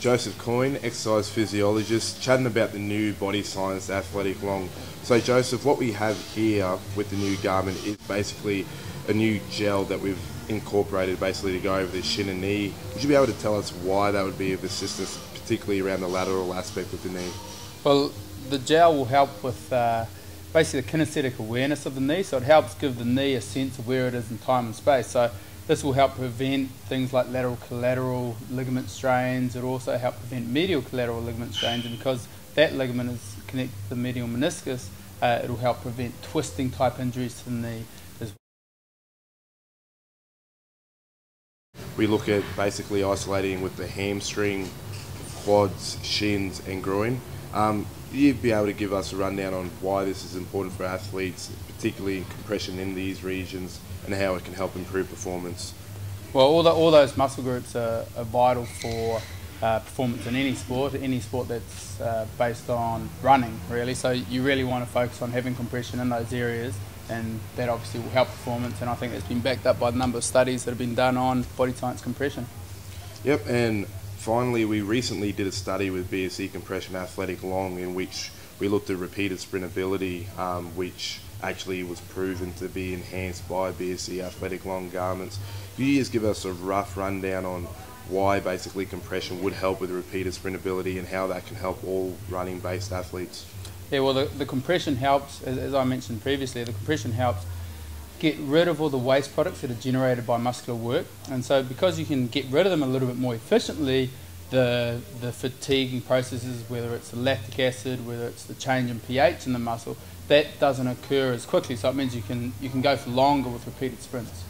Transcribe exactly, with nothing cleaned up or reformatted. Joseph Coyne, exercise physiologist, chatting about the new BodyScience Athletic Long. So Joseph, what we have here with the new garment is basically a new gel that we've incorporated basically to go over the shin and knee. Would you be able to tell us why that would be of assistance, particularly around the lateral aspect of the knee? Well, the gel will help with uh, basically the kinesthetic awareness of the knee, so it helps give the knee a sense of where it is in time and space. So this will help prevent things like lateral collateral ligament strains. It also help prevent medial collateral ligament strains, and because that ligament is connected to the medial meniscus, uh, it will help prevent twisting type injuries to the knee as well. We look at basically isolating with the hamstring, quads, shins and groin. Um, you'd be able to give us a rundown on why this is important for athletes, particularly in compression in these regions, and how it can help improve performance? Well, all, the, all those muscle groups are, are vital for uh, performance in any sport, any sport that's uh, based on running, really. So you really want to focus on having compression in those areas, and that obviously will help performance, and I think that's been backed up by the number of studies that have been done on body science compression. Yep, and finally, we recently did a study with B S C Compression Athletic Long in which we looked at repeated sprintability, um, which actually was proven to be enhanced by B S C Athletic Long garments. Could you just give us a rough rundown on why basically compression would help with repeated sprintability and how that can help all running-based athletes? Yeah, well, the, the compression helps, as, as I mentioned previously, the compression helps get rid of all the waste products that are generated by muscular work, and so because you can get rid of them a little bit more efficiently, the the fatiguing processes, whether it's the lactic acid, whether it's the change in pH in the muscle, that doesn't occur as quickly, so it means you can you can go for longer with repeated sprints.